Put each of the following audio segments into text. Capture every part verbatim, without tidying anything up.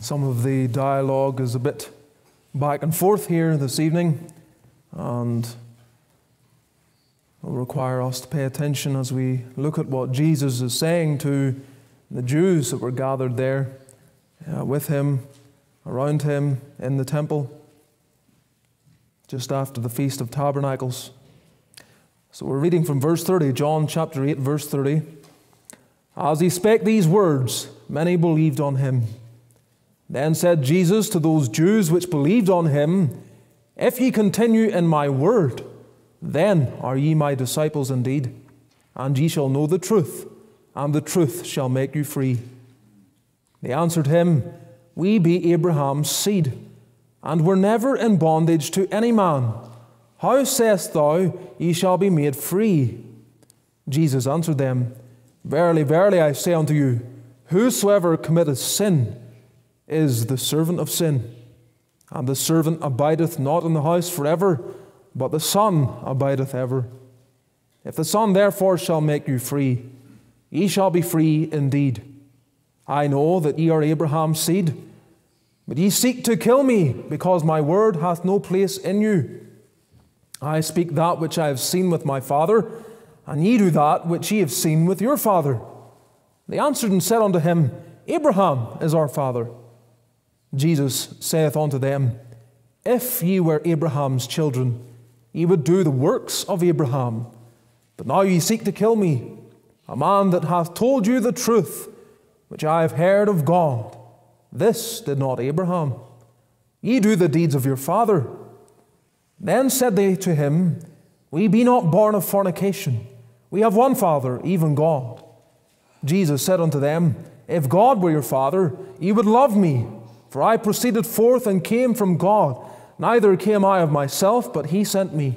Some of the dialogue is a bit back and forth here this evening, and will require us to pay attention as we look at what Jesus is saying to the Jews that were gathered there uh, with him, around him, in the temple, just after the Feast of Tabernacles. So we're reading from verse thirty, John chapter eight, verse thirty. As he spake these words, many believed on him. Then said Jesus to those Jews which believed on him, If ye continue in my word, then are ye my disciples indeed, and ye shall know the truth, and the truth shall make you free. They answered him, We be Abraham's seed, and were never in bondage to any man. How sayest thou, ye shall be made free? Jesus answered them, Verily, verily, I say unto you, Whosoever committeth sin is the servant of sin. And the servant abideth not in the house forever, but the Son abideth ever. If the Son therefore shall make you free, ye shall be free indeed. I know that ye are Abraham's seed, but ye seek to kill me, because my word hath no place in you. I speak that which I have seen with my Father, and ye do that which ye have seen with your father. They answered and said unto him, Abraham is our father. Jesus saith unto them, If ye were Abraham's children, ye would do the works of Abraham. But now ye seek to kill me, a man that hath told you the truth, which I have heard of God. This did not Abraham. Ye do the deeds of your father. Then said they to him, We be not born of fornication. We have one Father, even God. Jesus said unto them, If God were your Father, ye would love me, for I proceeded forth and came from God. Neither came I of myself, but he sent me.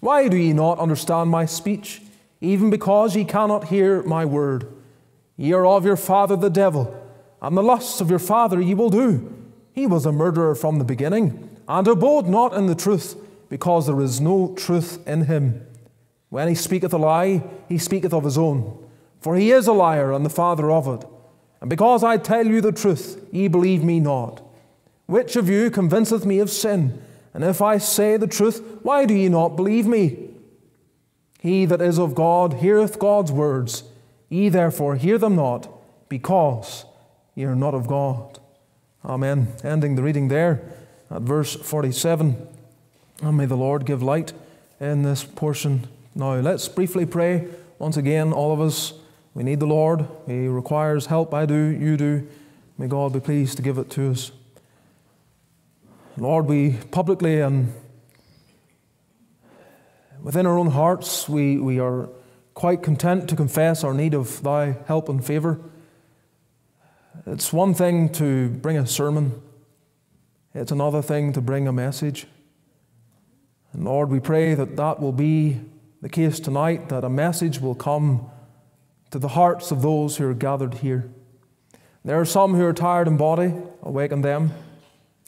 Why do ye not understand my speech, even because ye cannot hear my word? Ye are of your father the devil, and the lusts of your father ye will do. He was a murderer from the beginning, and abode not in the truth, because there is no truth in him. When he speaketh a lie, he speaketh of his own, for he is a liar and the father of it. And because I tell you the truth, ye believe me not. Which of you convinceth me of sin? And if I say the truth, why do ye not believe me? He that is of God heareth God's words. Ye therefore hear them not, because ye are not of God. Amen. Ending the reading there at verse forty-seven. And may the Lord give light in this portion. Now let's briefly pray. Once again, all of us, we need the Lord. He requires help. I do, you do. May God be pleased to give it to us. Lord, we publicly and within our own hearts, we, we are quite content to confess our need of thy help and favor. It's one thing to bring a sermon. It's another thing to bring a message. And Lord, we pray that that will be the case tonight, that a message will come to the hearts of those who are gathered here. There are some who are tired in body. Awaken them.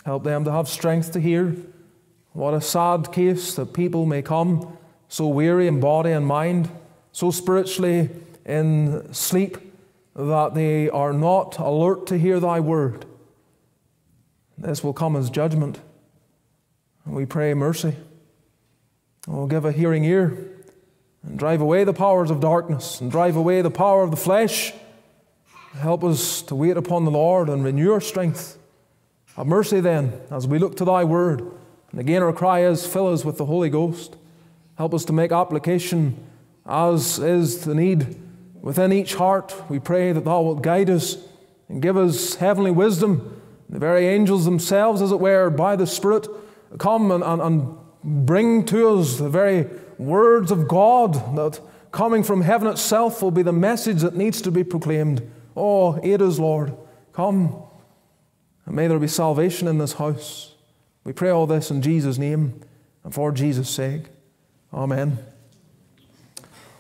Help them to have strength to hear. What a sad case that people may come so weary in body and mind, so spiritually in sleep, that they are not alert to hear thy word. This will come as judgment. We pray mercy. Oh, give a hearing ear, and drive away the powers of darkness, and drive away the power of the flesh. Help us to wait upon the Lord and renew our strength. Have mercy then, as we look to thy word. And again our cry is, fill us with the Holy Ghost. Help us to make application as is the need within each heart. We pray that thou wilt guide us and give us heavenly wisdom. The very angels themselves, as it were, by the Spirit, come and, and, and bring to us the very words of God that coming from heaven itself will be the message that needs to be proclaimed. Oh, aid us, Lord. Come, and may there be salvation in this house. We pray all this in Jesus' name and for Jesus' sake. Amen.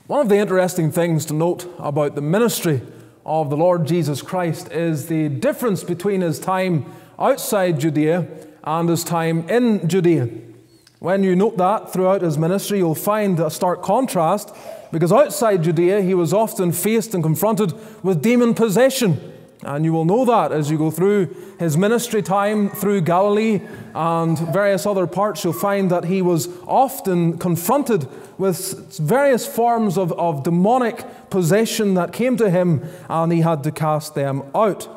One of the interesting things to note about the ministry of the Lord Jesus Christ is the difference between his time outside Judea and his time in Judea. When you note that throughout his ministry, you'll find a stark contrast, because outside Judea, he was often faced and confronted with demon possession. And you will know that as you go through his ministry time through Galilee and various other parts, you'll find that he was often confronted with various forms of, of demonic possession that came to him, and he had to cast them out.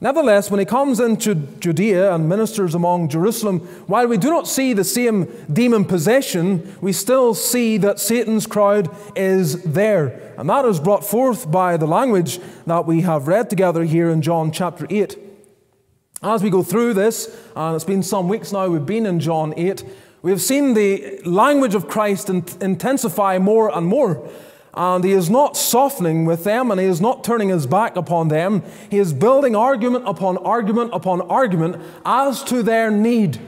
Nevertheless, when he comes into Judea and ministers among Jerusalem, while we do not see the same demon possession, we still see that Satan's crowd is there. And that is brought forth by the language that we have read together here in John chapter eight. As we go through this, and it's been some weeks now we've been in John eight, we have seen the language of Christ intensify more and more. And he is not softening with them, and he is not turning his back upon them. He is building argument upon argument upon argument as to their need.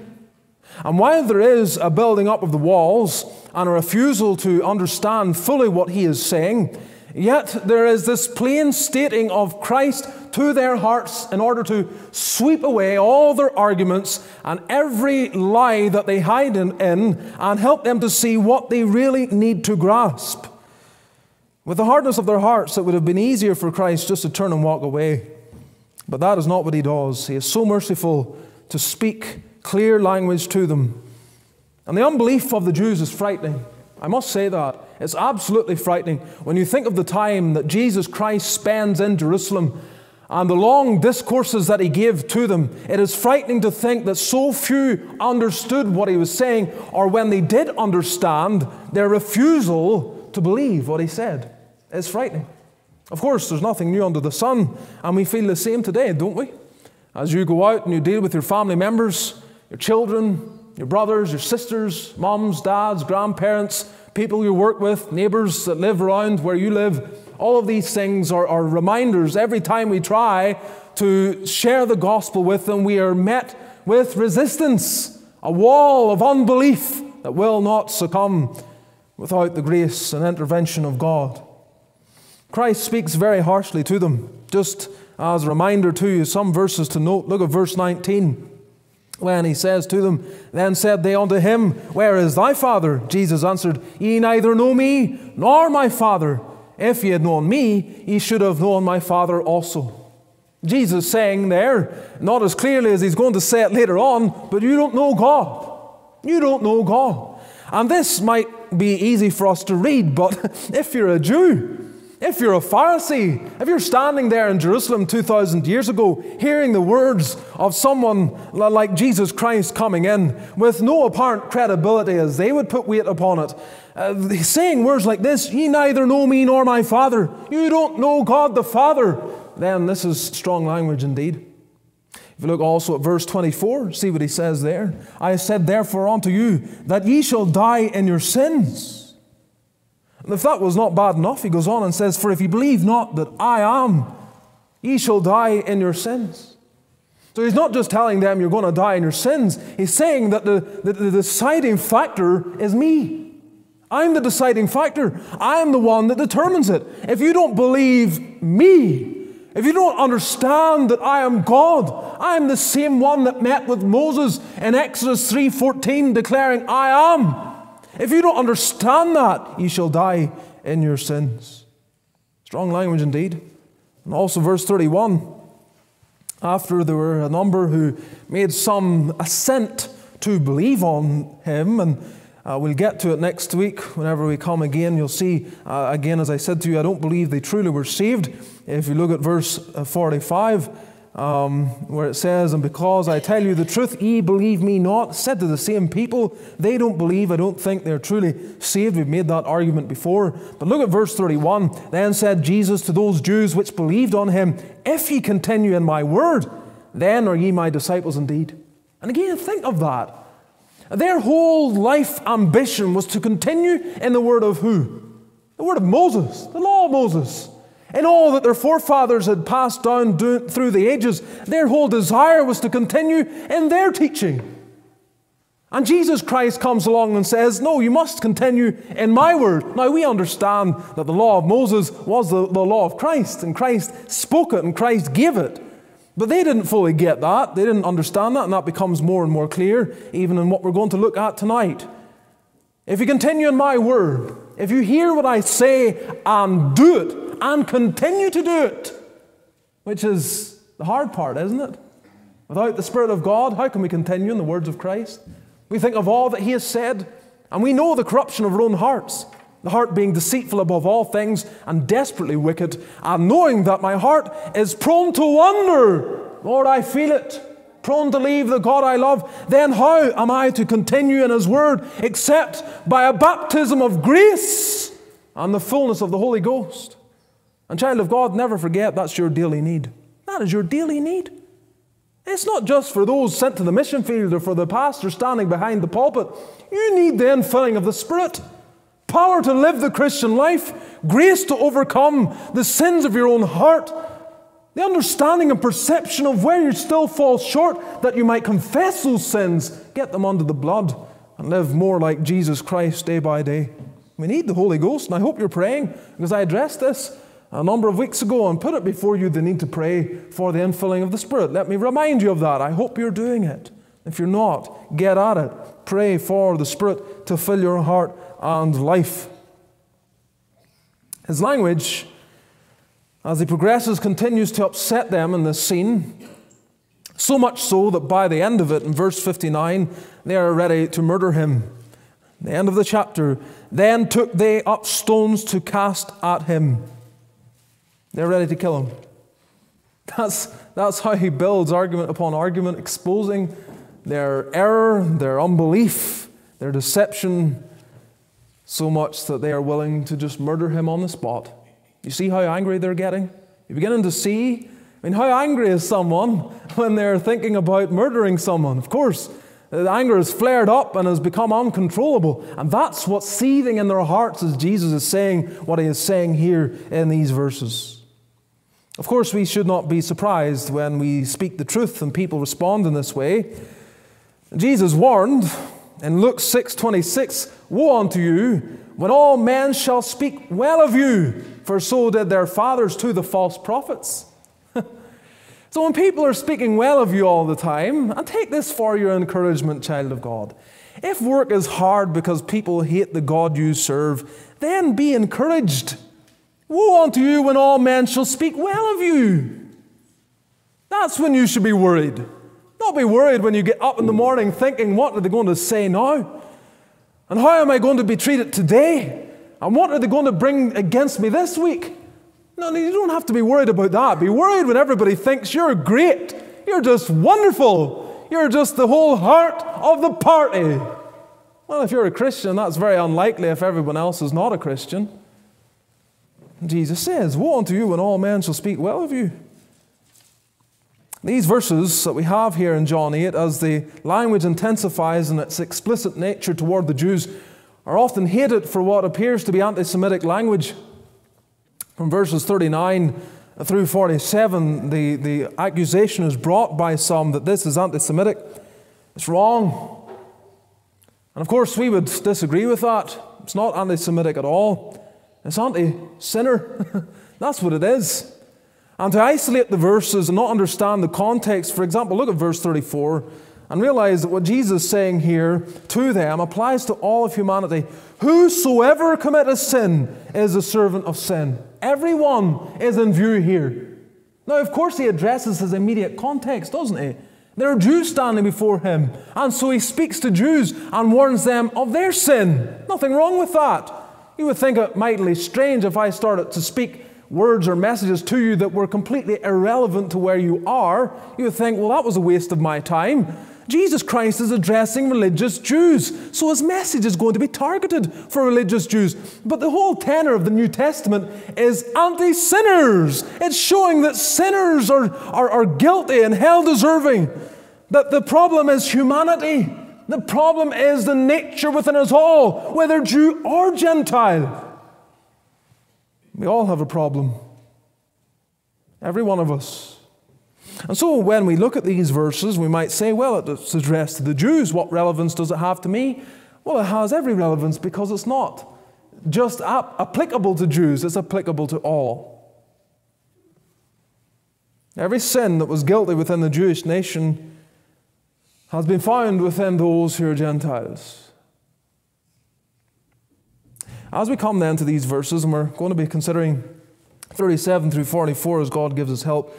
And while there is a building up of the walls and a refusal to understand fully what he is saying, yet there is this plain stating of Christ to their hearts in order to sweep away all their arguments and every lie that they hide in, and help them to see what they really need to grasp. With the hardness of their hearts, it would have been easier for Christ just to turn and walk away. But that is not what he does. He is so merciful to speak clear language to them. And the unbelief of the Jews is frightening. I must say that. It's absolutely frightening. When you think of the time that Jesus Christ spends in Jerusalem and the long discourses that he gave to them, it is frightening to think that so few understood what he was saying, or when they did understand, their refusal to believe what he said. It's frightening. Of course, there's nothing new under the sun, and we feel the same today, don't we? As you go out and you deal with your family members, your children, your brothers, your sisters, moms, dads, grandparents, people you work with, neighbors that live around where you live, all of these things are, are reminders. Every time we try to share the gospel with them, we are met with resistance, a wall of unbelief that will not succumb without the grace and intervention of God. Christ speaks very harshly to them. Just as a reminder to you, some verses to note. Look at verse nineteen, when he says to them, "Then said they unto him, Where is thy father? Jesus answered, Ye neither know me, nor my father. If ye had known me, ye should have known my father also." Jesus saying there, not as clearly as he's going to say it later on, but you don't know God. You don't know God. And this might be easy for us to read, but if you're a Jew, if you're a Pharisee, if you're standing there in Jerusalem two thousand years ago, hearing the words of someone like Jesus Christ coming in with no apparent credibility as they would put weight upon it, uh, saying words like this, "Ye neither know me nor my Father," you don't know God the Father, then this is strong language indeed. If you look also at verse twenty-four, see what he says there. "I said therefore unto you, that ye shall die in your sins." If that was not bad enough, he goes on and says, "For if ye believe not that I am, ye shall die in your sins." So he's not just telling them you're going to die in your sins. He's saying that the, the, the deciding factor is me. I'm the deciding factor. I'm the one that determines it. If you don't believe me, if you don't understand that I am God, I'm the same one that met with Moses in Exodus three fourteen declaring, "I am." If you don't understand that, you shall die in your sins. Strong language indeed. And also verse thirty-one, after there were a number who made some assent to believe on him, and uh, we'll get to it next week whenever we come again. You'll see, uh, again, as I said to you, I don't believe they truly were saved. If you look at verse forty-five, Um, where it says, "And because I tell you the truth, ye believe me not," said to the same people, "They don't believe, I don't think they're truly saved." We've made that argument before. But look at verse thirty-one. "Then said Jesus to those Jews which believed on him, If ye continue in my word, then are ye my disciples indeed." And again, think of that. Their whole life ambition was to continue in the word of who? The word of Moses, the law of Moses. In all that their forefathers had passed down do, through the ages, their whole desire was to continue in their teaching. And Jesus Christ comes along and says, "No, you must continue in my word." Now, we understand that the law of Moses was the, the law of Christ, and Christ spoke it, and Christ gave it. But they didn't fully get that. They didn't understand that, and that becomes more and more clear, even in what we're going to look at tonight. If you continue in my word, if you hear what I say and do it, and continue to do it, which is the hard part, isn't it? Without the Spirit of God, how can we continue in the words of Christ? We think of all that He has said, and we know the corruption of our own hearts, the heart being deceitful above all things and desperately wicked, and knowing that my heart is prone to wander. Lord, I feel it. Prone to leave the God I love, then how am I to continue in His Word except by a baptism of grace and the fullness of the Holy Ghost? And child of God, never forget that's your daily need. That is your daily need. It's not just for those sent to the mission field or for the pastor standing behind the pulpit. You need the infilling of the Spirit, power to live the Christian life, grace to overcome the sins of your own heart, the understanding and perception of where you still fall short, that you might confess those sins, get them under the blood, and live more like Jesus Christ day by day. We need the Holy Ghost, and I hope you're praying, because I addressed this a number of weeks ago and put it before you, the need to pray for the infilling of the Spirit. Let me remind you of that. I hope you're doing it. If you're not, get at it. Pray for the Spirit to fill your heart and life. His language, as he progresses, continues to upset them in this scene, so much so that by the end of it, in verse fifty-nine, they are ready to murder him. At the end of the chapter, then took they up stones to cast at him. They're ready to kill him. That's, that's how he builds argument upon argument, exposing their error, their unbelief, their deception, so much that they are willing to just murder him on the spot. You see how angry they're getting? You're beginning to see, I mean, how angry is someone when they're thinking about murdering someone? Of course, the anger has flared up and has become uncontrollable. And that's what's seething in their hearts as Jesus is saying what He is saying here in these verses. Of course, we should not be surprised when we speak the truth and people respond in this way. Jesus warned in Luke six twenty-six, "Woe unto you, when all men shall speak well of you, for so did their fathers to the false prophets." So when people are speaking well of you all the time, and take this for your encouragement, child of God, if work is hard because people hate the God you serve, then be encouraged. Woe unto you when all men shall speak well of you. That's when you should be worried. Not be worried when you get up in the morning thinking, what are they going to say now? And how am I going to be treated today? And what are they going to bring against me this week? No, you don't have to be worried about that. Be worried when everybody thinks you're great. You're just wonderful. You're just the whole heart of the party. Well, if you're a Christian, that's very unlikely if everyone else is not a Christian. Jesus says, "Woe unto you when all men shall speak well of you." These verses that we have here in John eight, as the language intensifies in its explicit nature toward the Jews, are often hated for what appears to be anti-Semitic language. From verses thirty-nine through forty-seven, the, the accusation is brought by some that this is anti-Semitic. It's wrong. And of course, we would disagree with that. It's not anti-Semitic at all. It's anti-sinner. That's what it is. And to isolate the verses and not understand the context, for example, look at verse thirty-four. And realize that what Jesus is saying here to them applies to all of humanity. Whosoever committeth sin is a servant of sin. Everyone is in view here. Now, of course, He addresses His immediate context, doesn't He? There are Jews standing before Him. And so He speaks to Jews and warns them of their sin. Nothing wrong with that. You would think it mightily strange if I started to speak words or messages to you that were completely irrelevant to where you are. You would think, well, that was a waste of my time. Jesus Christ is addressing religious Jews, so His message is going to be targeted for religious Jews. But the whole tenor of the New Testament is anti-sinners. It's showing that sinners are, are, are guilty and hell-deserving, that the problem is humanity. The problem is the nature within us all, whether Jew or Gentile. We all have a problem. Every one of us. And so when we look at these verses, we might say, well, it's addressed to the Jews. What relevance does it have to me? Well, it has every relevance because it's not just applicable to Jews. It's applicable to all. Every sin that was guilty within the Jewish nation has been found within those who are Gentiles. As we come then to these verses, and we're going to be considering thirty-seven through forty-four as God gives us help,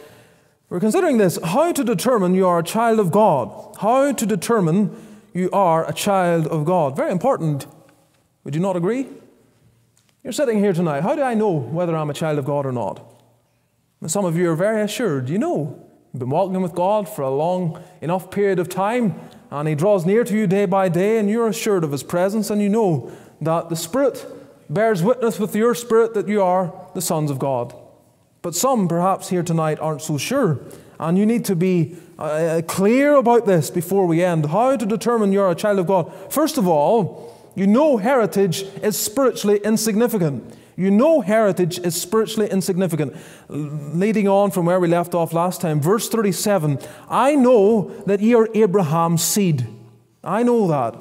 We're considering this, how to determine you are a child of God. How to determine you are a child of God. Very important. Would you not agree? You're sitting here tonight. How do I know whether I'm a child of God or not? And some of you are very assured. You know. You've been walking with God for a long enough period of time, and He draws near to you day by day, and you're assured of His presence, and you know that the Spirit bears witness with your spirit that you are the sons of God. But some, perhaps here tonight, aren't so sure, and you need to be uh, clear about this before we end. How to determine you're a child of God. First of all, you know heritage is spiritually insignificant. You know heritage is spiritually insignificant. Leading on from where we left off last time, verse thirty-seven, I know that ye are Abraham's seed. I know that.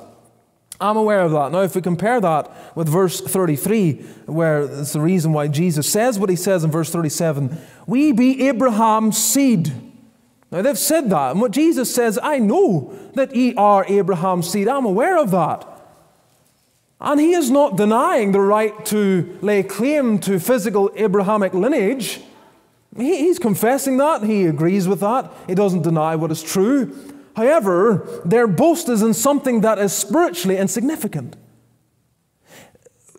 I'm aware of that. Now, if we compare that with verse thirty-three, where it's the reason why Jesus says what He says in verse thirty-seven, we be Abraham's seed. Now, they've said that. And what Jesus says, I know that ye are Abraham's seed. I'm aware of that. And He is not denying the right to lay claim to physical Abrahamic lineage. He, he's confessing that. He agrees with that. He doesn't deny what is true. However, their boast is in something that is spiritually insignificant.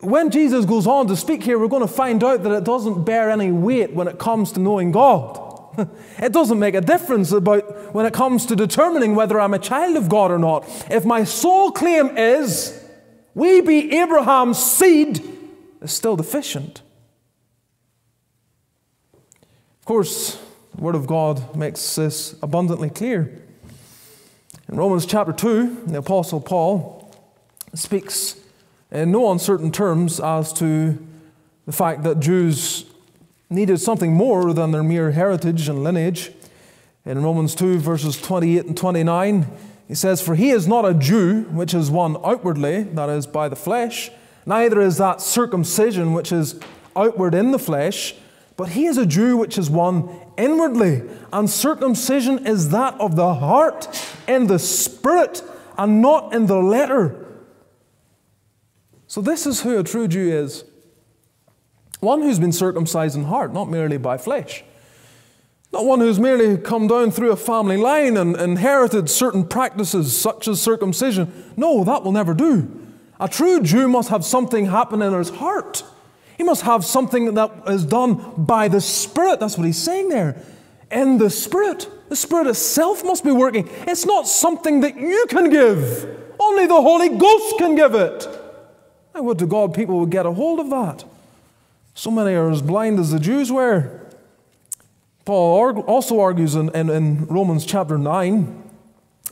When Jesus goes on to speak here, we're going to find out that it doesn't bear any weight when it comes to knowing God. It doesn't make a difference about when it comes to determining whether I'm a child of God or not. If my sole claim is, we be Abraham's seed, is still deficient. Of course, the Word of God makes this abundantly clear. In Romans chapter two, the Apostle Paul speaks in no uncertain terms as to the fact that Jews needed something more than their mere heritage and lineage. In Romans two, verses twenty-eight and twenty-nine, he says, for he is not a Jew, which is one outwardly, that is, by the flesh, neither is that circumcision, which is outward in the flesh, but he is a Jew, which is one inwardly, and circumcision is that of the heart, in the spirit, and not in the letter. So this is who a true Jew is. One who's been circumcised in heart, not merely by flesh. Not one who's merely come down through a family line and inherited certain practices such as circumcision. No, that will never do. A true Jew must have something happen in his heart. He must have something that is done by the Spirit. That's what he's saying there. In the Spirit. The Spirit itself must be working. It's not something that you can give. Only the Holy Ghost can give it. I would to God people would get a hold of that. So many are as blind as the Jews were. Paul also argues in, in, in Romans chapter nine,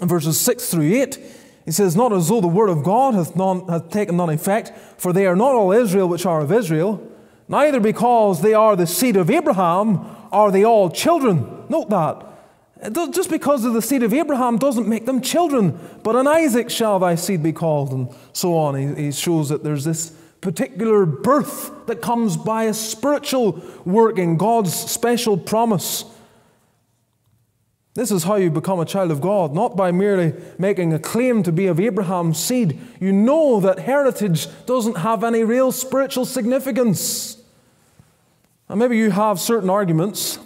verses six through eight, he says, not as though the word of God hath, none, hath taken none effect, for they are not all Israel which are of Israel, neither because they are the seed of Abraham are they all children. Note that. Just because of the seed of Abraham doesn't make them children, but in Isaac shall thy seed be called, and so on. He, he shows that there's this particular birth that comes by a spiritual working, God's special promise. This is how you become a child of God, not by merely making a claim to be of Abraham's seed. You know that heritage doesn't have any real spiritual significance. And maybe you have certain arguments,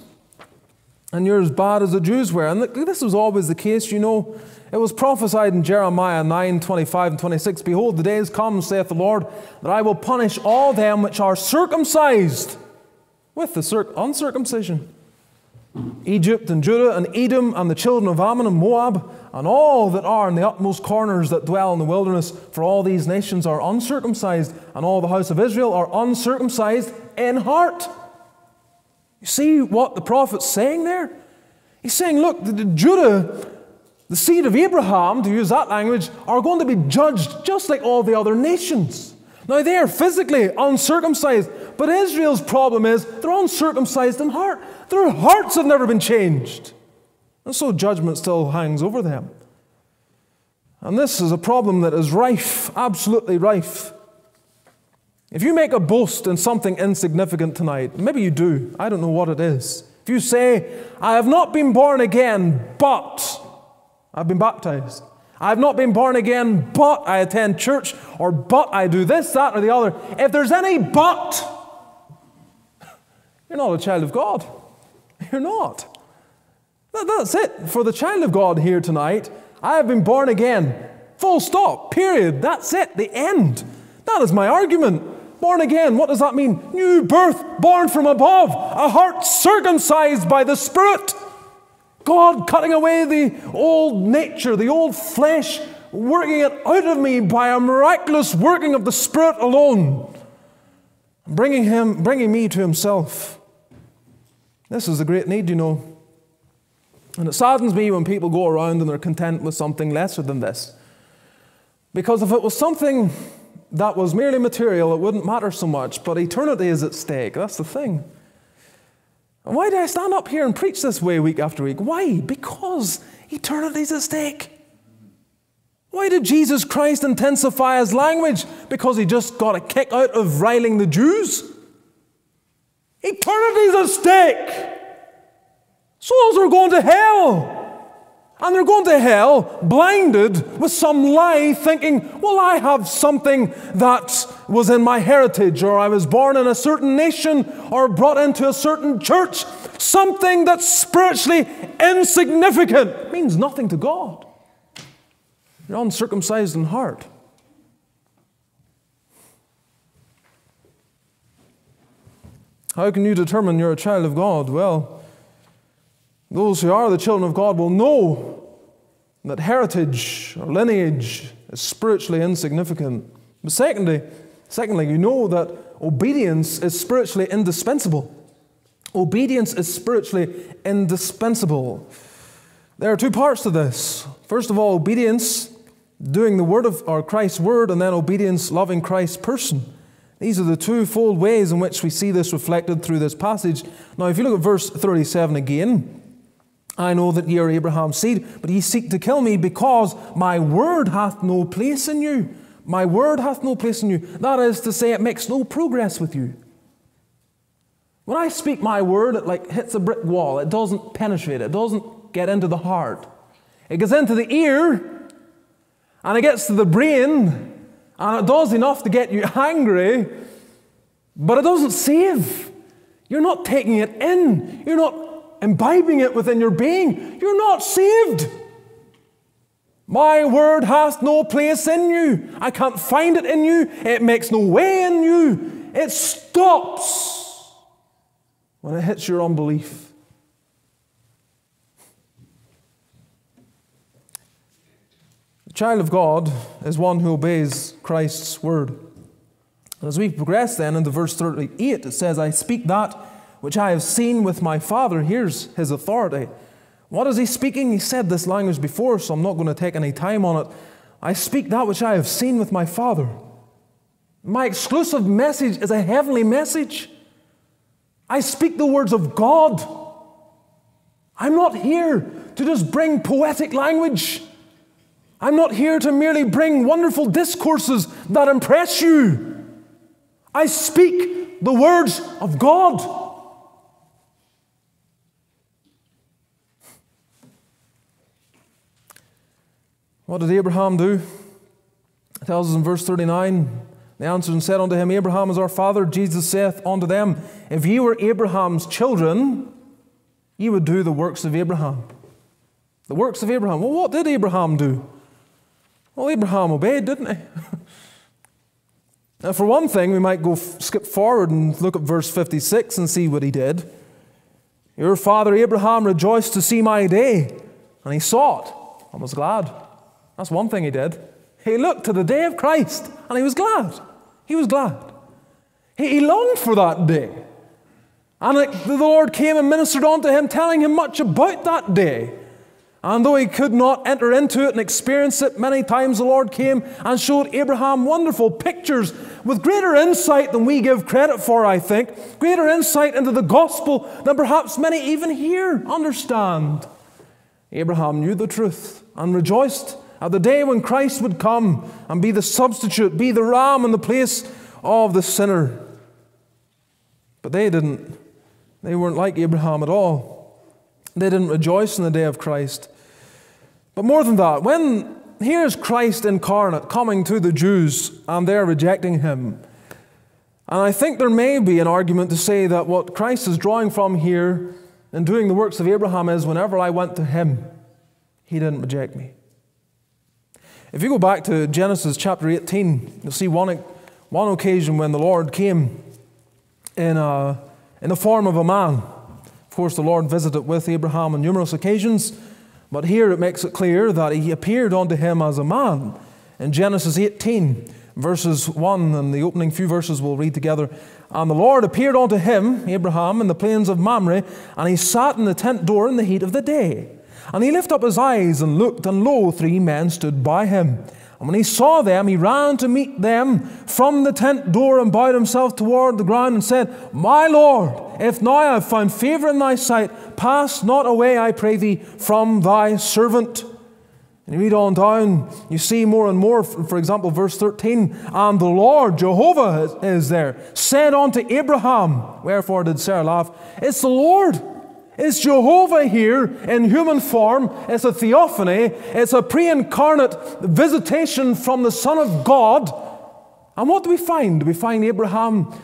and you're as bad as the Jews were. And this was always the case, you know. It was prophesied in Jeremiah nine, twenty-five and twenty-six, behold, the days come, saith the Lord, that I will punish all them which are circumcised with the circ uncircumcision. Egypt and Judah and Edom and the children of Ammon and Moab and all that are in the utmost corners that dwell in the wilderness, for all these nations are uncircumcised, and all the house of Israel are uncircumcised in heart. You see what the prophet's saying there? He's saying, look, the, the Judah... the seed of Abraham, to use that language, are going to be judged just like all the other nations. Now, they are physically uncircumcised, but Israel's problem is they're uncircumcised in heart. Their hearts have never been changed. And so judgment still hangs over them. And this is a problem that is rife, absolutely rife. If you make a boast in something insignificant tonight, maybe you do, I don't know what it is. If you say, I have not been born again, but... I've been baptized. I've not been born again, but I attend church, or but I do this, that, or the other. If there's any but, you're not a child of God. You're not. That, that's it for the child of God here tonight. I have been born again. Full stop. Period. That's it. The end. That is my argument. Born again. What does that mean? New birth. Born from above. A heart circumcised by the Spirit. God cutting away the old nature, the old flesh, working it out of me by a miraculous working of the Spirit alone. Bringing him, bringing me to himself. This is the great need, you know. And it saddens me when people go around and they're content with something lesser than this. Because if it was something that was merely material, it wouldn't matter so much, but eternity is at stake. That's the thing. And why do I stand up here and preach this way week after week? Why? Because eternity is at stake. Why did Jesus Christ intensify his language? Because he just got a kick out of riling the Jews? Eternity is at stake. Souls are going to hell. And they're going to hell blinded with some lie, thinking, well, I have something that was in my heritage, or I was born in a certain nation, or brought into a certain church. Something that's spiritually insignificant. It means nothing to God. You're uncircumcised in heart. How can you determine you're a child of God? Well, those who are the children of God will know that heritage or lineage is spiritually insignificant. But secondly, secondly, you know that obedience is spiritually indispensable. Obedience is spiritually indispensable. There are two parts to this. First of all, obedience, doing the word of or Christ's word, and then obedience, loving Christ's person. These are the twofold ways in which we see this reflected through this passage. Now, if you look at verse thirty-seven again, I know that ye are Abraham's seed, but ye seek to kill me, because my word hath no place in you. My word hath no place in you. That is to say, it makes no progress with you. When I speak my word, it like hits a brick wall. It doesn't penetrate. It doesn't get into the heart. It gets into the ear, and it gets to the brain, and it does enough to get you angry, but it doesn't save. You're not taking it in. You're not imbibing it within your being. You're not saved. My word hath no place in you. I can't find it in you. It makes no way in you. It stops when it hits your unbelief. The child of God is one who obeys Christ's word. As we progress then into verse thirty-eight, it says, I speak that which I have seen with my Father. Here's his authority. What is he speaking? He said this language before, so I'm not going to take any time on it. I speak that which I have seen with my Father. My exclusive message is a heavenly message. I speak the words of God. I'm not here to just bring poetic language. I'm not here to merely bring wonderful discourses that impress you. I speak the words of God. What did Abraham do? It tells us in verse thirty-nine, they answered and said unto him, Abraham is our father. Jesus saith unto them, if ye were Abraham's children, ye would do the works of Abraham. The works of Abraham. Well, what did Abraham do? Well, Abraham obeyed, didn't he? Now, for one thing, we might go skip forward and look at verse fifty-six and see what he did. Your father Abraham rejoiced to see my day, and he saw it, and was glad. That's one thing he did. He looked to the day of Christ, and he was glad. He was glad. He, he longed for that day. And it, the Lord came and ministered unto him, telling him much about that day. And though he could not enter into it and experience it, many times the Lord came and showed Abraham wonderful pictures with greater insight than we give credit for, I think. Greater insight into the gospel than perhaps many even here understand. Abraham knew the truth and rejoiced at the day when Christ would come and be the substitute, be the ram in the place of the sinner. But they didn't. They weren't like Abraham at all. They didn't rejoice in the day of Christ. But more than that, when here's Christ incarnate coming to the Jews and they're rejecting him. And I think there may be an argument to say that what Christ is drawing from here and doing the works of Abraham is whenever I went to him, he didn't reject me. If you go back to Genesis chapter eighteen, you'll see one, one occasion when the Lord came in, a, in the form of a man. Of course, the Lord visited with Abraham on numerous occasions, but here it makes it clear that he appeared unto him as a man. In Genesis eighteen, verses one, and the opening few verses we'll read together. And the Lord appeared unto him, Abraham, in the plains of Mamre, and he sat in the tent door in the heat of the day. And he lifted up his eyes and looked, and lo, three men stood by him. And when he saw them, he ran to meet them from the tent door and bowed himself toward the ground and said, My Lord, if now I have found favour in thy sight, pass not away, I pray thee, from thy servant. And you read on down, you see more and more, for example, verse thirteen, And the Lord, Jehovah, is there, said unto Abraham, wherefore did Sarah laugh? It's the Lord. It's Jehovah here in human form. It's a theophany. It's a pre-incarnate visitation from the Son of God. And what do we find? Do we find Abraham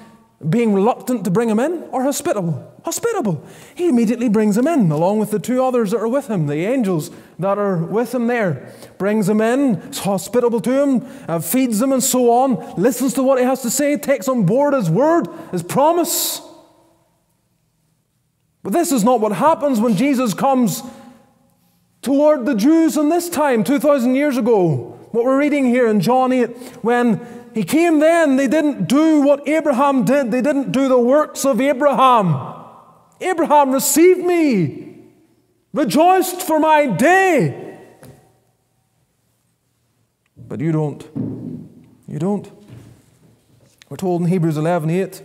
being reluctant to bring him in, or hospitable? Hospitable. He immediately brings him in, along with the two others that are with him, the angels that are with him there. Brings him in, is hospitable to him, uh, feeds him and so on, listens to what he has to say, takes on board his word, his promise. But this is not what happens when Jesus comes toward the Jews in this time, two thousand years ago. What we're reading here in John eight, when he came then, they didn't do what Abraham did. They didn't do the works of Abraham. Abraham received me, rejoiced for my day. But you don't. You don't. We're told in Hebrews eleven eight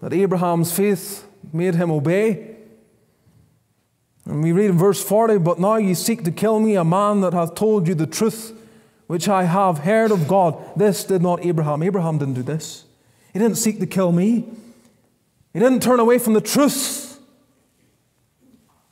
that Abraham's faith made him obey. And we read in verse forty, But now ye seek to kill me, a man that hath told you the truth, which I have heard of God. This did not Abraham. Abraham didn't do this. He didn't seek to kill me. He didn't turn away from the truth.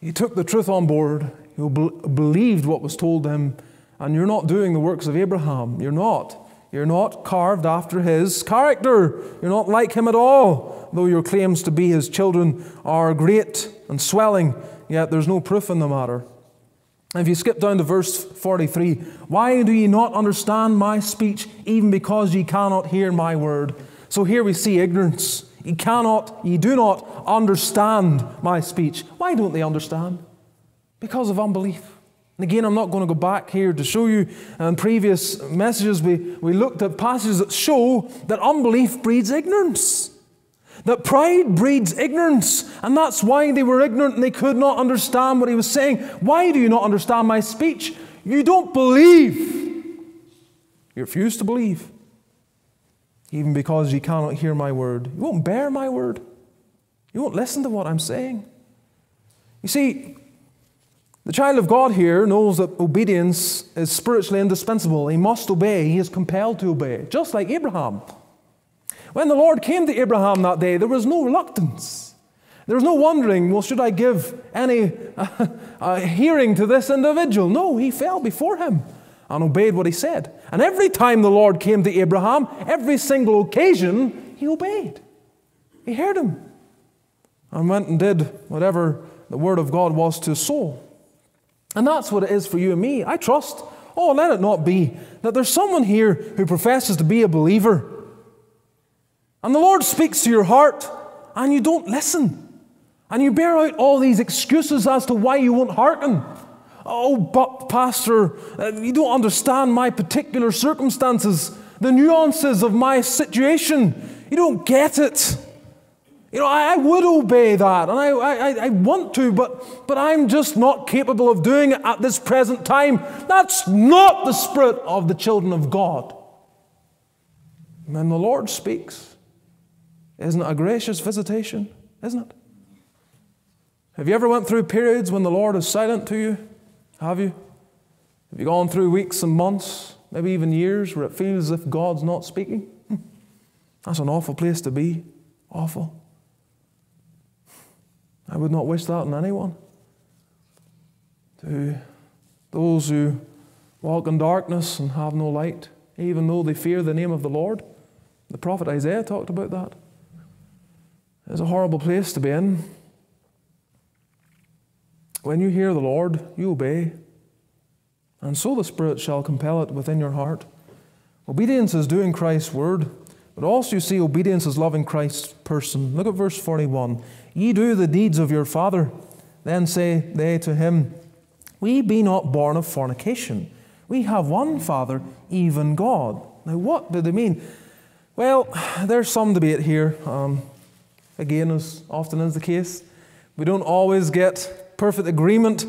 He took the truth on board. He believed what was told him. And you're not doing the works of Abraham. You're not. You're not carved after his character. You're not like him at all. Though your claims to be his children are great and swelling, yet there's no proof in the matter. If you skip down to verse forty-three, Why do ye not understand my speech, even because ye cannot hear my word? So here we see ignorance. Ye cannot, ye do not understand my speech. Why don't they understand? Because of unbelief. And again, I'm not going to go back here to show you. In previous messages, we, we looked at passages that show that unbelief breeds ignorance. That pride breeds ignorance. And that's why they were ignorant and they could not understand what he was saying. Why do you not understand my speech? You don't believe. You refuse to believe. Even because you cannot hear my word. You won't bear my word. You won't listen to what I'm saying. You see, the child of God here knows that obedience is spiritually indispensable. He must obey. He is compelled to obey, just like Abraham. When the Lord came to Abraham that day, there was no reluctance. There was no wondering, well, should I give any uh, uh, hearing to this individual? No, he fell before him and obeyed what he said. And every time the Lord came to Abraham, every single occasion, he obeyed. He heard him and went and did whatever the word of God was to his soul. And that's what it is for you and me. I trust, oh, let it not be that there's someone here who professes to be a believer. And the Lord speaks to your heart and you don't listen. And you bear out all these excuses as to why you won't hearken. Oh, but pastor, you don't understand my particular circumstances, the nuances of my situation. You don't get it. You know, I, I would obey that, and I, I, I want to, but, but I'm just not capable of doing it at this present time. That's not the spirit of the children of God. When the Lord speaks, isn't it a gracious visitation? Isn't it? Have you ever went through periods when the Lord is silent to you? Have you? Have you gone through weeks and months, maybe even years, where it feels as if God's not speaking? That's an awful place to be. Awful. I would not wish that on anyone. To those who walk in darkness and have no light, even though they fear the name of the Lord. The prophet Isaiah talked about that. It's a horrible place to be in. When you hear the Lord, you obey. And so the Spirit shall compel it within your heart. Obedience is doing Christ's word, but also you see obedience is loving Christ's person. Look at verse forty-one. Ye do the deeds of your father, then say they to him, we be not born of fornication. We have one Father, even God. Now what do they mean? Well, there's some debate here. Um, again, as often is the case, we don't always get perfect agreement.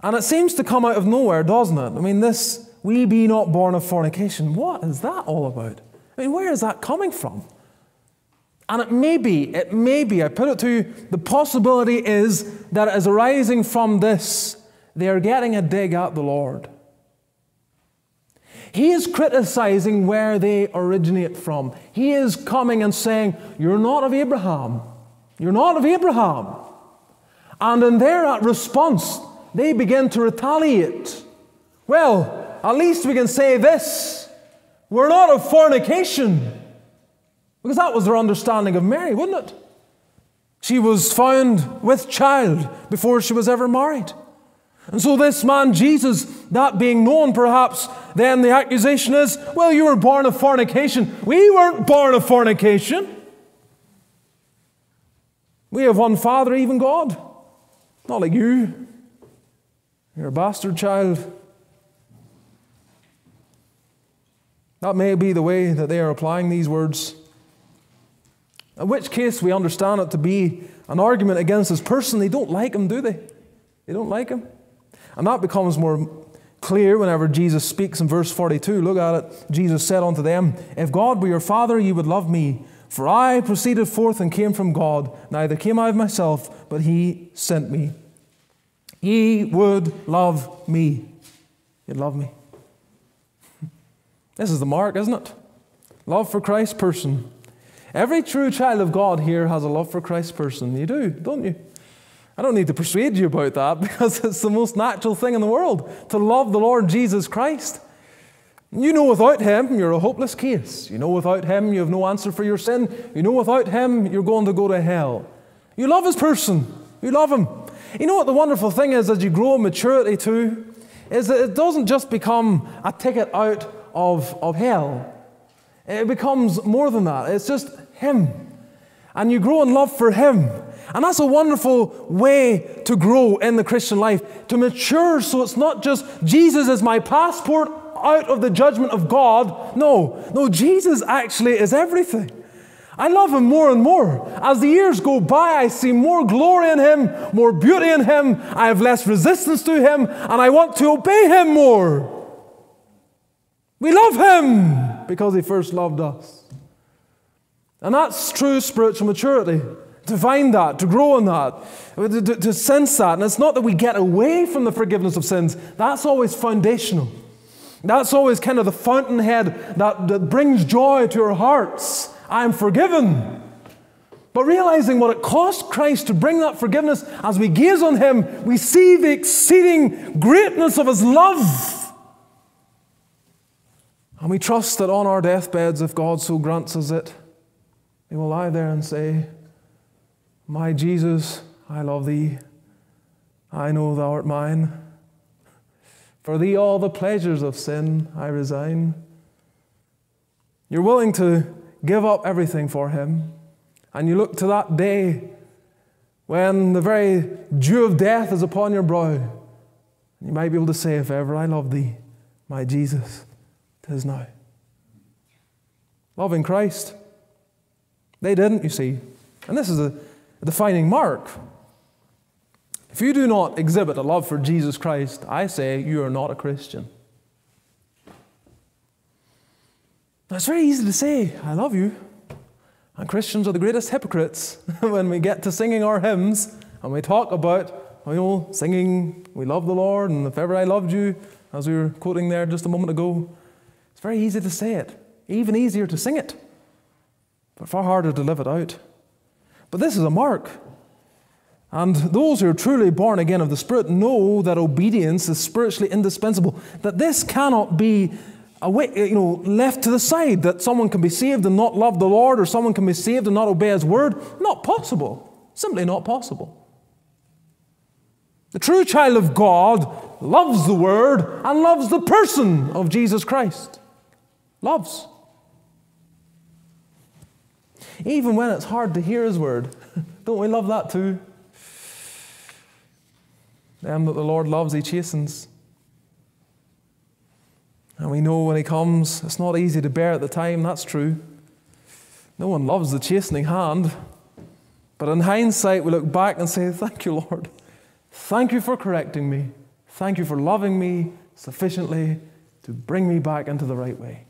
And it seems to come out of nowhere, doesn't it? I mean, this, we be not born of fornication. What is that all about? I mean, where is that coming from? And it may be, it may be, I put it to you, the possibility is that it is arising from this. They are getting a dig at the Lord. He is criticizing where they originate from. He is coming and saying, you're not of Abraham. You're not of Abraham. And in their response, they begin to retaliate. Well, at least we can say this. We're not of fornication. Because that was their understanding of Mary, wasn't it? She was found with child before she was ever married. And so this man, Jesus, that being known perhaps, then the accusation is, well, you were born of fornication. We weren't born of fornication. We have one Father, even God. Not like you. You're a bastard child. That may be the way that they are applying these words. In which case we understand it to be an argument against his person. They don't like him, do they? They don't like him. And that becomes more clear whenever Jesus speaks in verse forty-two. Look at it. Jesus said unto them, if God were your Father, ye would love me. For I proceeded forth and came from God. Neither came I of myself, but he sent me. Ye would love me. You'd love me. This is the mark, isn't it? Love for Christ's person. Every true child of God here has a love for Christ's person. You do, don't you? I don't need to persuade you about that because it's the most natural thing in the world to love the Lord Jesus Christ. You know without Him, you're a hopeless case. You know without Him, you have no answer for your sin. You know without Him, you're going to go to hell. You love His person. You love Him. You know what the wonderful thing is as you grow in maturity too, is that it doesn't just become a ticket out of, of hell. It becomes more than that. It's just Him. And you grow in love for Him. And that's a wonderful way to grow in the Christian life, to mature so it's not just Jesus is my passport out of the judgment of God. No, no, Jesus actually is everything. I love Him more and more. As the years go by, I see more glory in Him, more beauty in Him. I have less resistance to Him, and I want to obey Him more. We love Him because He first loved us. And that's true spiritual maturity. To find that, to grow in that, to, to, to sense that. And it's not that we get away from the forgiveness of sins. That's always foundational. That's always kind of the fountainhead that, that brings joy to our hearts. I am forgiven. But realizing what it cost Christ to bring that forgiveness, as we gaze on Him, we see the exceeding greatness of His love. And we trust that on our deathbeds, if God so grants us it, we will lie there and say, my Jesus, I love Thee. I know Thou art mine. For Thee all the pleasures of sin I resign. You're willing to give up everything for Him. And you look to that day when the very dew of death is upon your brow. You might be able to say, if ever I love Thee, my Jesus, 'tis now. Loving Christ. They didn't, you see. And this is a defining mark. If you do not exhibit a love for Jesus Christ, I say you are not a Christian. Now, it's very easy to say, I love you. And Christians are the greatest hypocrites when we get to singing our hymns and we talk about, you know, singing, we love the Lord, and if ever I loved you, as we were quoting there just a moment ago. It's very easy to say it, even easier to sing it, but far harder to live it out. But this is a mark. And those who are truly born again of the Spirit know that obedience is spiritually indispensable, that this cannot be away, you know, left to the side, that someone can be saved and not love the Lord, or someone can be saved and not obey His word. Not possible. Simply not possible. The true child of God loves the Word and loves the person of Jesus Christ. Loves. Even when it's hard to hear His Word. Don't we love that too? Them that the Lord loves, He chastens. And we know when He comes, it's not easy to bear at the time, that's true. No one loves the chastening hand. But in hindsight, we look back and say, thank you, Lord. Thank you for correcting me. Thank you for loving me sufficiently to bring me back into the right way.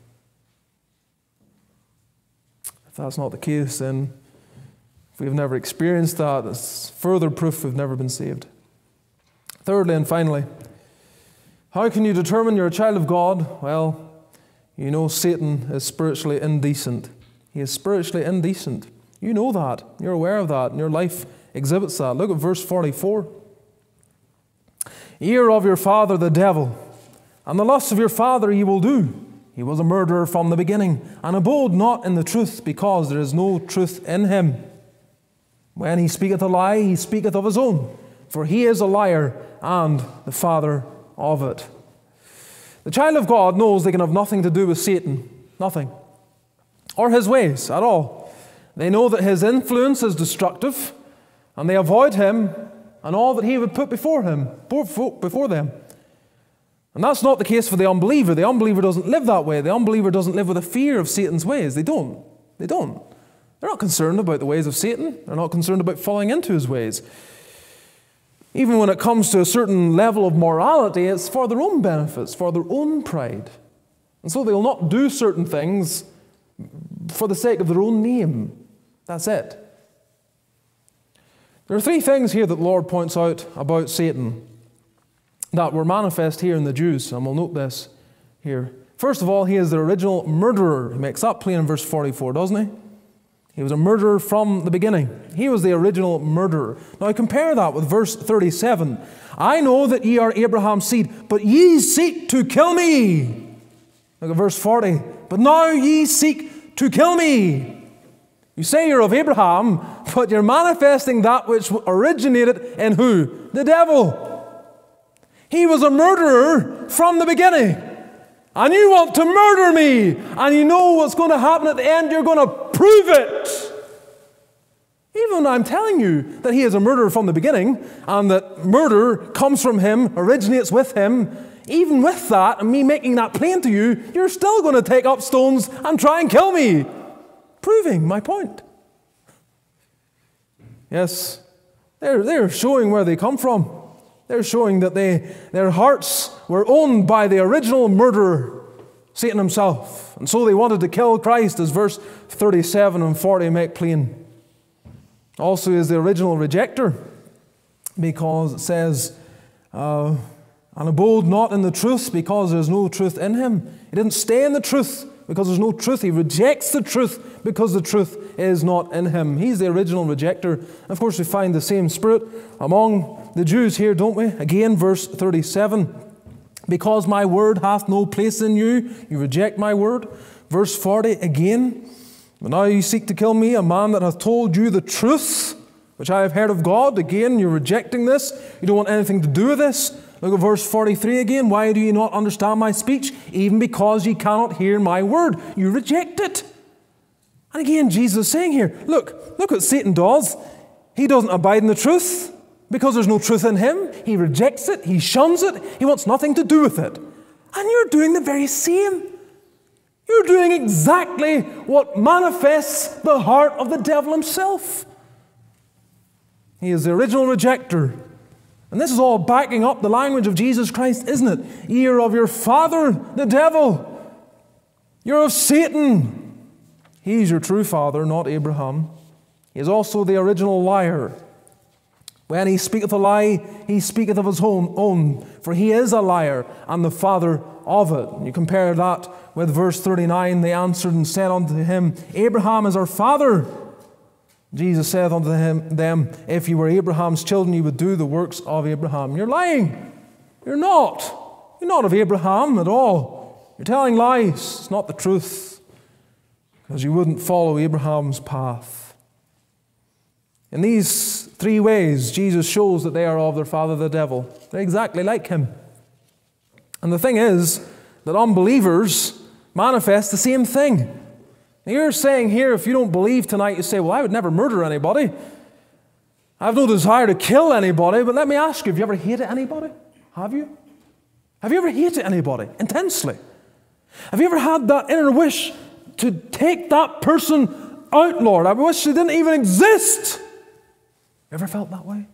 If that's not the case, then if we've never experienced that, it's further proof we've never been saved. Thirdly and finally, how can you determine you're a child of God? Well, you know Satan is spiritually indecent. He is spiritually indecent. You know that. You're aware of that. And your life exhibits that. Look at verse forty-four. Ye are of your father the devil, and the lusts of your father ye will do. He was a murderer from the beginning, and abode not in the truth, because there is no truth in him. When he speaketh a lie, he speaketh of his own, for he is a liar, and the father of it. The child of God knows they can have nothing to do with Satan. Nothing. Or his ways at all. They know that his influence is destructive, and they avoid him and all that he would put before him, before them. And that's not the case for the unbeliever. The unbeliever doesn't live that way. The unbeliever doesn't live with a fear of Satan's ways. They don't. They don't. They're not concerned about the ways of Satan. They're not concerned about falling into his ways. Even when it comes to a certain level of morality, it's for their own benefits, for their own pride. And so they'll not do certain things for the sake of their own name. That's it. There are three things here that the Lord points out about Satan that were manifest here in the Jews, and we'll note this here. First of all, he is the original murderer. He makes that plain in verse forty-four, doesn't he? He was a murderer from the beginning. He was the original murderer. Now compare that with verse thirty-seven. I know that ye are Abraham's seed, but ye seek to kill me. Look at verse forty. But now ye seek to kill me. You say you're of Abraham, but you're manifesting that which originated in who? The devil. He was a murderer from the beginning. And you want to murder me. And you know what's going to happen at the end. You're going to prove it. Even I'm telling you that he is a murderer from the beginning and that murder comes from him, originates with him. Even with that, and me making that plain to you, you're still going to take up stones and try and kill me. Proving my point. Yes, they're, they're showing where they come from. They're showing that they, their hearts were owned by the original murderer, Satan himself. And so they wanted to kill Christ, as verse thirty-seven and forty make plain. Also is the original rejecter, because it says, uh, and abode not in the truth, because there is no truth in him. He didn't stay in the truth. Because there's no truth. He rejects the truth because the truth is not in him. He's the original rejecter. Of course, we find the same spirit among the Jews here, don't we? Again, verse thirty-seven. Because my word hath no place in you, you reject my word. Verse forty again. But now you seek to kill me, a man that hath told you the truth, which I have heard of God. Again, you're rejecting this. You don't want anything to do with this. Look at verse forty-three again. Why do ye not understand my speech? Even because ye cannot hear my word. You reject it. And again, Jesus is saying here, look, look what Satan does. He doesn't abide in the truth because there's no truth in him. He rejects it. He shuns it. He wants nothing to do with it. And you're doing the very same. You're doing exactly what manifests the heart of the devil himself. He is the original rejecter. And this is all backing up the language of Jesus Christ, isn't it? Ye are of your father, the devil. You're of Satan. He's your true father, not Abraham. He is also the original liar. When he speaketh a lie, he speaketh of his own, for he is a liar and the father of it. You compare that with verse thirty-nine. They answered and said unto him, Abraham is our father. Jesus saith unto him, them, if you were Abraham's children, you would do the works of Abraham. You're lying. You're not. You're not of Abraham at all. You're telling lies. It's not the truth. Because you wouldn't follow Abraham's path. In these Three ways Jesus shows that they are of their father the devil. They're exactly like him. And the thing is that unbelievers manifest the same thing. Now you're saying here, if you don't believe tonight, you say, well, I would never murder anybody. I have no desire to kill anybody. But let me ask you, have you ever hated anybody? Have you? Have you ever hated anybody intensely? Have you ever had that inner wish to take that person out, Lord? I wish they didn't even exist. Ever felt that way?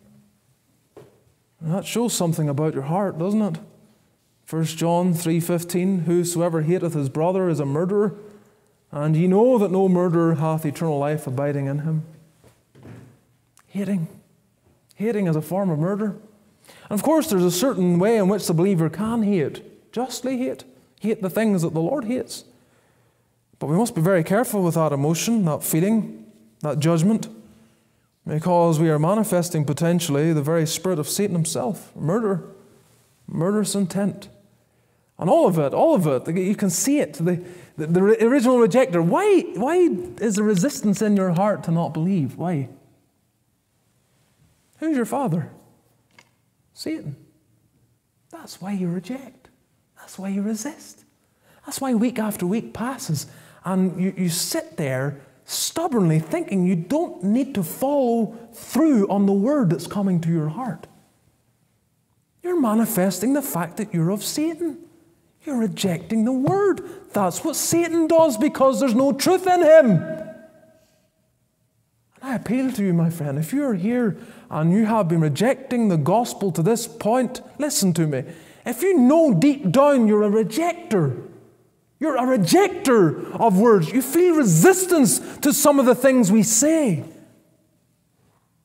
And that shows something about your heart, doesn't it? First John three fifteen, whosoever hateth his brother is a murderer, and ye know that no murderer hath eternal life abiding in him. Hating. Hating is a form of murder. And of course, there's a certain way in which the believer can hate, justly hate, hate the things that the Lord hates. But we must be very careful with that emotion, that feeling, that judgment, because we are manifesting potentially the very spirit of Satan himself, murder, murderous intent. And all of it, all of it, you can see it, the, the, the original rejecter. Why, why is there resistance in your heart to not believe? Why? Who's your father? Satan. That's why you reject. That's why you resist. That's why week after week passes and you, you sit there stubbornly thinking you don't need to follow through on the word that's coming to your heart. You're manifesting the fact that you're of Satan. You're rejecting the word. That's what Satan does because there's no truth in him. I appeal to you, my friend, if you're here and you have been rejecting the gospel to this point, listen to me. If you know deep down you're a rejecter, you're a rejecter of words, you feel resistance to some of the things we say.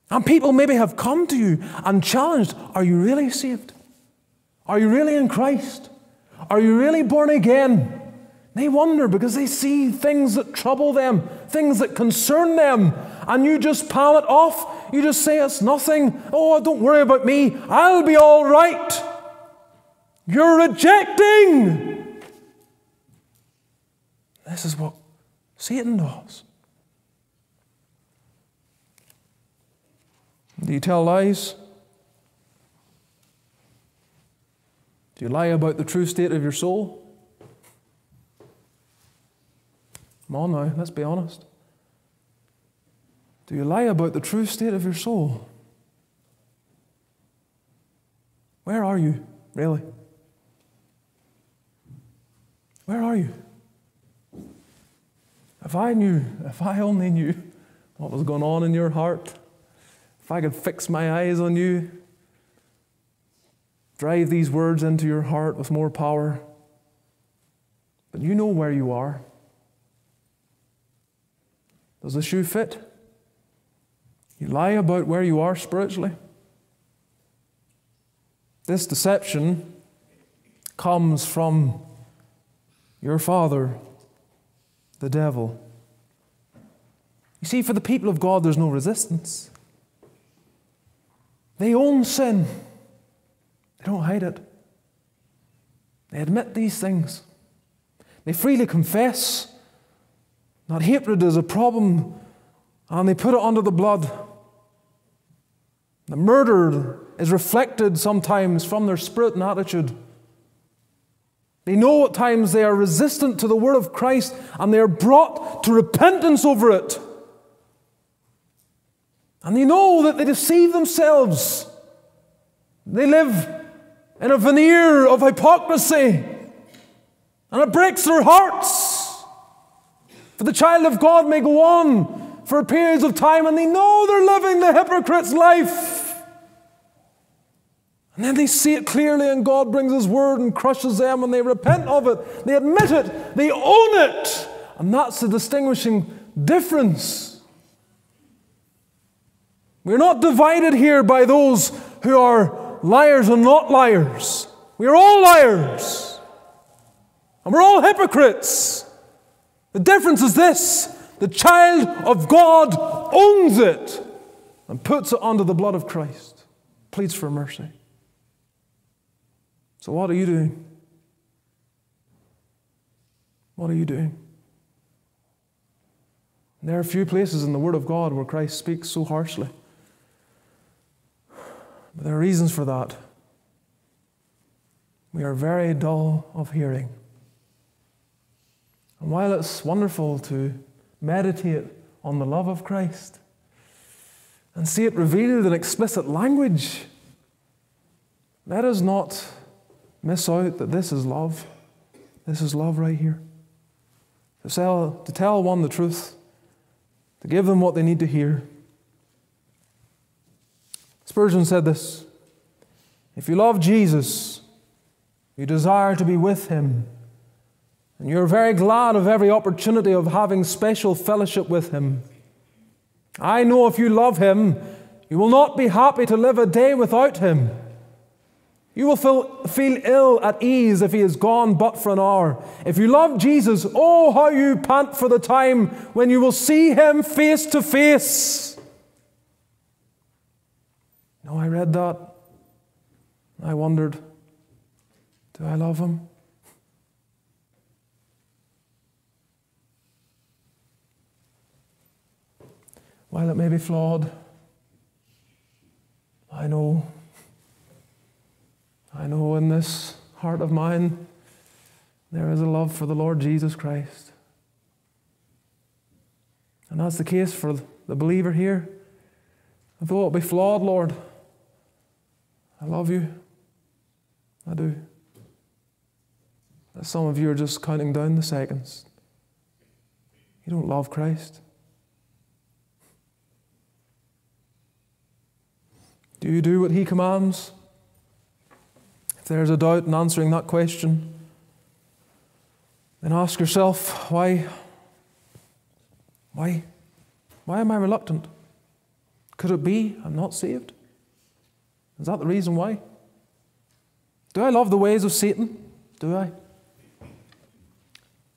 And people maybe have come to you and challenged, are you really saved? Are you really in Christ? Are you really born again? They wonder because they see things that trouble them, things that concern them, and you just palm it off. You just say it's nothing. Oh, don't worry about me. I'll be all right. You're rejecting. This is what Satan does. Do you tell lies? Do you lie about the true state of your soul? Come on now, let's be honest. Do you lie about the true state of your soul? Where are you, really? Where are you? If I knew, if I only knew what was going on in your heart, if I could fix my eyes on you, drive these words into your heart with more power. But you know where you are. Does the shoe fit? You lie about where you are spiritually. This deception comes from your father, the devil. You see, for the people of God, there's no resistance. They own sin. They don't hide it. They admit these things. They freely confess that hatred is a problem, and they put it under the blood. The murder is reflected sometimes from their spirit and attitude. They know at times they are resistant to the word of Christ, and they are brought to repentance over it. And they know that they deceive themselves. They live in a veneer of hypocrisy, and it breaks their hearts. For the child of God may go on for periods of time and they know they're living the hypocrite's life. And then they see it clearly and God brings His word and crushes them and they repent of it. They admit it. They own it. And that's the distinguishing difference. We're not divided here by those who are liars and not liars. We're all liars. And we're all hypocrites. The difference is this, the child of God owns it and puts it under the blood of Christ, pleads for mercy. So what are you doing? What are you doing? There are few places in the Word of God where Christ speaks so harshly. But there are reasons for that. We are very dull of hearing. And while it's wonderful to meditate on the love of Christ and see it revealed in explicit language, let us not miss out that this is love. This is love right here. To tell, to tell one the truth, to give them what they need to hear. Spurgeon said this: if you love Jesus, you desire to be with Him, and you're very glad of every opportunity of having special fellowship with Him. I know if you love Him, you will not be happy to live a day without Him. You will feel, feel ill at ease if He is gone but for an hour. If you love Jesus, oh, how you pant for the time when you will see Him face to face. No, I read that. I wondered, do I love Him? While it may be flawed, I know, I know in this heart of mine there is a love for the Lord Jesus Christ. And that's the case for the believer here. Though it be flawed, Lord, I love you. I do. Some of you are just counting down the seconds. You don't love Christ. Do you do what He commands? If there is a doubt in answering that question, then ask yourself, why? Why? Why am I reluctant? Could it be I'm not saved? Is that the reason why? Do I love the ways of Satan? Do I?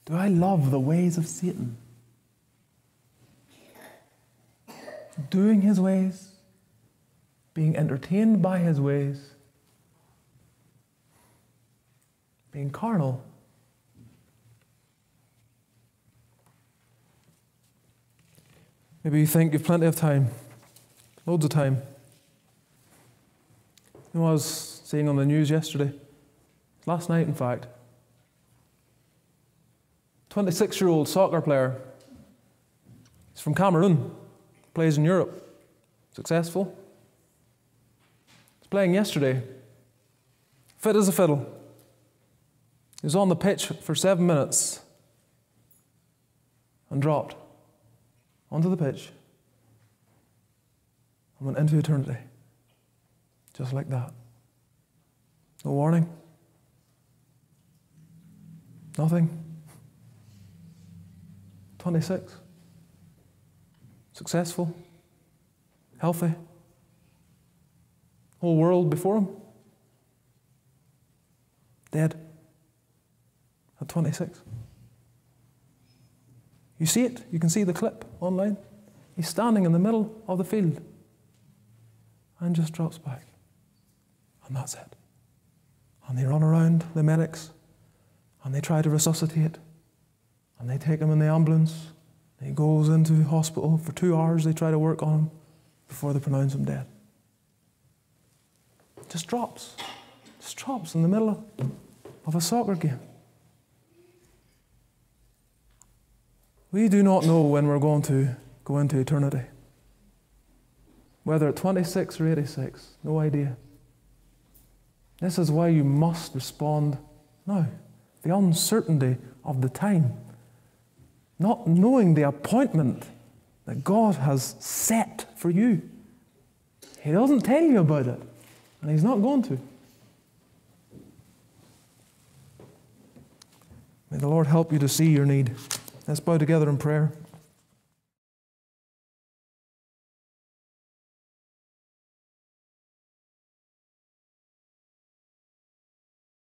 Do I love the ways of Satan? Doing his ways? Being entertained by his ways, being carnal. Maybe you think you've plenty of time, loads of time. You know, I was seeing on the news yesterday, last night in fact, twenty-six-year-old soccer player. He's from Cameroon, plays in Europe, successful. Playing yesterday, fit as a fiddle. He was on the pitch for seven minutes and dropped onto the pitch and went into eternity, just like that. No warning, nothing. twenty-six, successful, healthy. Whole world before him. Dead. At twenty-six. You see it. You can see the clip online. He's standing in the middle of the field and just drops back. And that's it. And they run around, the medics, and they try to resuscitate. And they take him in the ambulance. He goes into hospital. For two hours they try to work on him before they pronounce him dead. Just drops, just drops in the middle of a soccer game. We do not know when we're going to go into eternity. Whether at twenty-six or eighty-six, no idea. This is why you must respond now. The uncertainty of the time, not knowing the appointment that God has set for you. He doesn't tell you about it. And he's not going to. May the Lord help you to see your need. Let's bow together in prayer.